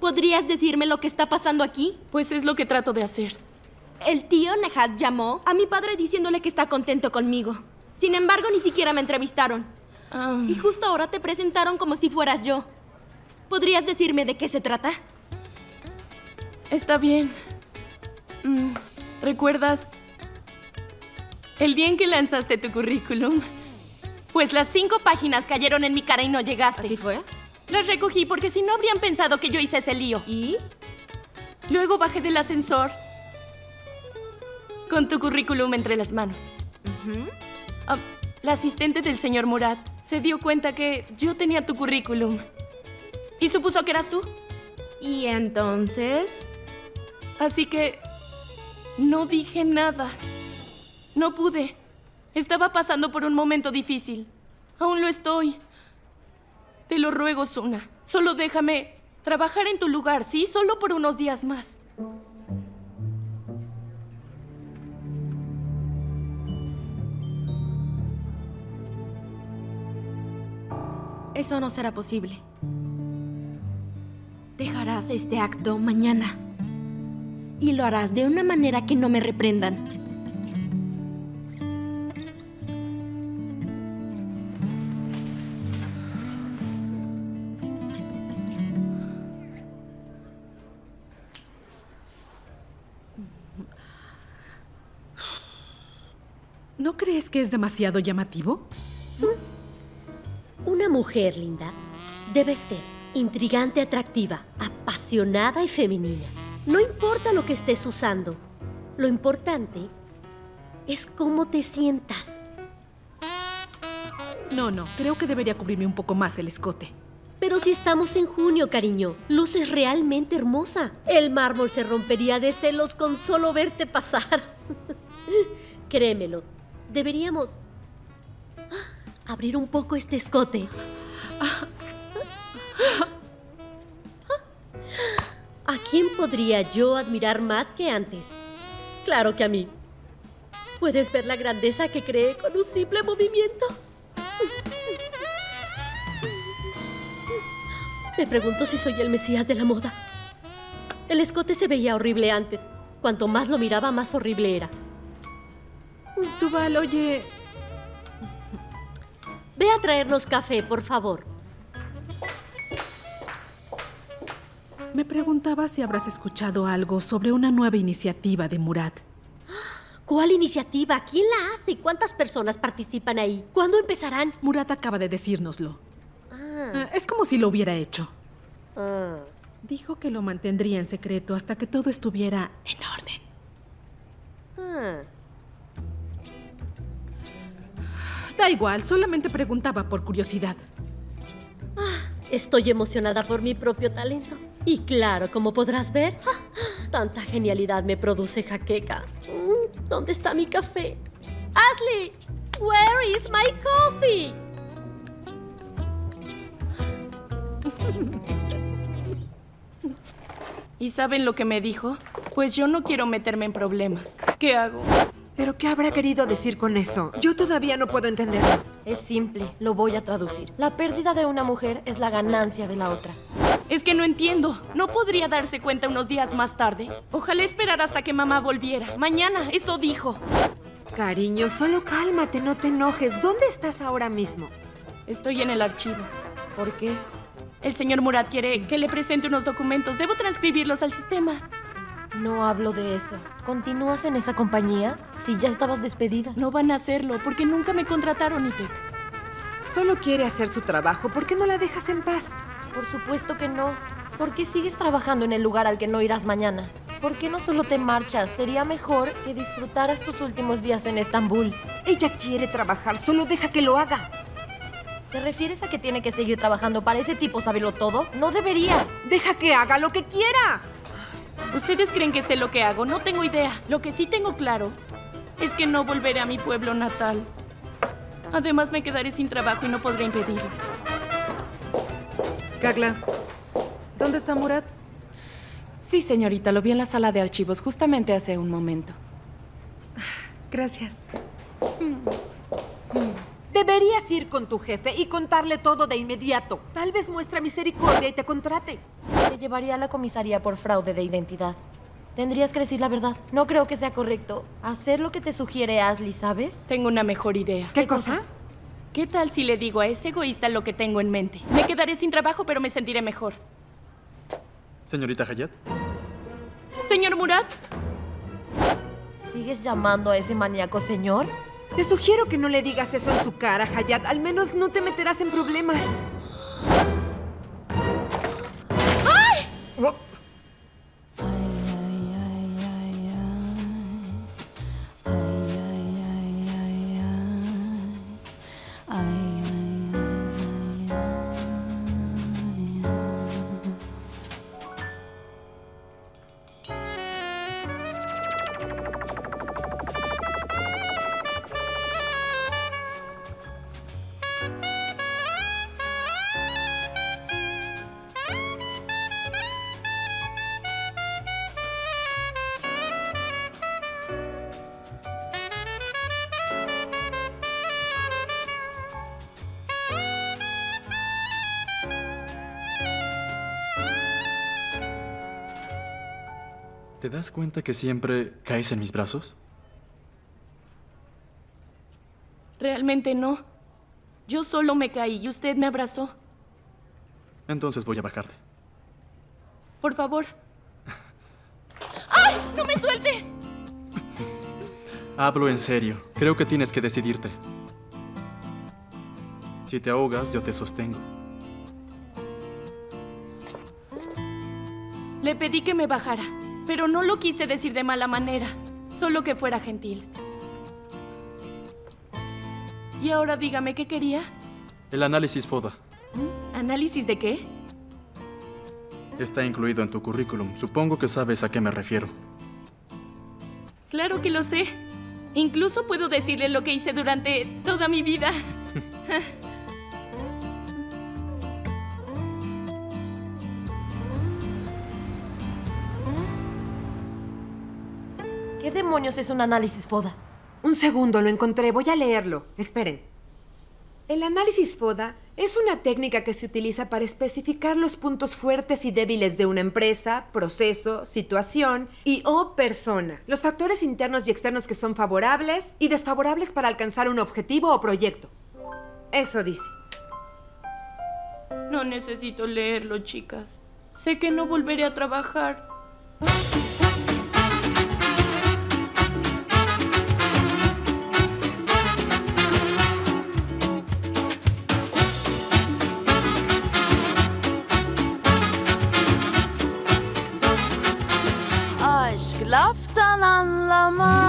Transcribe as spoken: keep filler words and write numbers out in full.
¿Podrías decirme lo que está pasando aquí? Pues es lo que trato de hacer. El tío Nejat llamó a mi padre diciéndole que está contento conmigo. Sin embargo, ni siquiera me entrevistaron. Um... Y justo ahora te presentaron como si fueras yo. ¿Podrías decirme de qué se trata? Está bien. Mm, ¿Recuerdas el día en que lanzaste tu currículum? Pues las cinco páginas cayeron en mi cara y no llegaste. ¿Así fue? Las recogí porque si no habrían pensado que yo hice ese lío. ¿Y? Luego bajé del ascensor con tu currículum entre las manos. Uh-huh. uh, La asistente del señor Murat se dio cuenta que yo tenía tu currículum y supuso que eras tú. ¿Y entonces? Así que no dije nada. No pude. Estaba pasando por un momento difícil. Aún lo estoy. Te lo ruego, Suna. Solo déjame trabajar en tu lugar, ¿sí? Solo por unos días más. Eso no será posible. Dejarás este acto mañana. Y lo harás de una manera que no me reprendan. ¿No crees que es demasiado llamativo? Una mujer linda debe ser intrigante, atractiva, apasionada y femenina. No importa lo que estés usando, lo importante es cómo te sientas. No, no, creo que debería cubrirme un poco más el escote. Pero si estamos en junio, cariño, luces realmente hermosa. El mármol se rompería de celos con solo verte pasar. Créemelo. Deberíamos abrir un poco este escote. ¿A quién podría yo admirar más que antes? Claro que a mí. ¿Puedes ver la grandeza que creé con un simple movimiento? Me pregunto si soy el Mesías de la moda. El escote se veía horrible antes. Cuanto más lo miraba, más horrible era. Tuval, oye... Ve a traernos café, por favor. Me preguntaba si habrás escuchado algo sobre una nueva iniciativa de Murat. ¿Cuál iniciativa? ¿Quién la hace? ¿Cuántas personas participan ahí? ¿Cuándo empezarán? Murat acaba de decírnoslo. Ah. Es como si lo hubiera hecho. Ah. Dijo que lo mantendría en secreto hasta que todo estuviera en orden. Ah. Da igual, solamente preguntaba por curiosidad. Ah, estoy emocionada por mi propio talento. Y claro, como podrás ver, ah, tanta genialidad me produce jaqueca. Mm, ¿Dónde está mi café? Ashley, where is my coffee? ¿Y saben lo que me dijo? Pues yo no quiero meterme en problemas. ¿Qué hago? ¿Pero qué habrá querido decir con eso? Yo todavía no puedo entenderlo. Es simple, lo voy a traducir. La pérdida de una mujer es la ganancia de la otra. Es que no entiendo. ¿No podría darse cuenta unos días más tarde? Ojalá esperar hasta que mamá volviera. Mañana, eso dijo. Cariño, solo cálmate, no te enojes. ¿Dónde estás ahora mismo? Estoy en el archivo. ¿Por qué? El señor Murat quiere que le presente unos documentos. Debo transcribirlos al sistema. No hablo de eso. ¿Continúas en esa compañía? Si ya estabas despedida. No van a hacerlo, porque nunca me contrataron, Ipek. Solo quiere hacer su trabajo. ¿Por qué no la dejas en paz? Por supuesto que no. ¿Por qué sigues trabajando en el lugar al que no irás mañana? ¿Por qué no solo te marchas? Sería mejor que disfrutaras tus últimos días en Estambul. Ella quiere trabajar. Solo deja que lo haga. ¿Te refieres a que tiene que seguir trabajando para ese tipo saberlo todo? No debería. Deja que haga lo que quiera. ¿Ustedes creen que sé lo que hago? No tengo idea. Lo que sí tengo claro es que no volveré a mi pueblo natal. Además, me quedaré sin trabajo y no podré impedirlo. Cağla, ¿dónde está Murat? Sí, señorita. Lo vi en la sala de archivos justamente hace un momento. Gracias. Mm. Mm. Deberías ir con tu jefe y contarle todo de inmediato. Tal vez muestre misericordia y te contrate. Te llevaría a la comisaría por fraude de identidad. Tendrías que decir la verdad. No creo que sea correcto hacer lo que te sugiere Ashley, ¿sabes? Tengo una mejor idea. ¿Qué, ¿Qué cosa? cosa? ¿Qué tal si le digo a ese egoísta lo que tengo en mente? Me quedaré sin trabajo, pero me sentiré mejor. ¿Señorita Hayat? ¿Señor Murat? ¿Sigues llamando a ese maníaco señor? Te sugiero que no le digas eso en su cara, Hayat. Al menos no te meterás en problemas. ¡Ay! Oh. ¿Te das cuenta que siempre caes en mis brazos? Realmente no. Yo solo me caí y usted me abrazó. Entonces voy a bajarte. Por favor. ¡Ay! ¡No me suelte! Hablo en serio. Creo que tienes que decidirte. Si te ahogas, yo te sostengo. Le pedí que me bajara. Pero no lo quise decir de mala manera, solo que fuera gentil. Y ahora dígame, ¿qué quería? El análisis FODA. ¿Análisis de qué? Está incluido en tu currículum. Supongo que sabes a qué me refiero. Claro que lo sé. Incluso puedo decirle lo que hice durante toda mi vida. ¿Qué demonios es un análisis FODA? Un segundo, lo encontré. Voy a leerlo. Esperen. El análisis FODA es una técnica que se utiliza para especificar los puntos fuertes y débiles de una empresa, proceso, situación y o persona. Los factores internos y externos que son favorables y desfavorables para alcanzar un objetivo o proyecto. Eso dice. No necesito leerlo, chicas. Sé que no volveré a trabajar. Laftan anlamaz.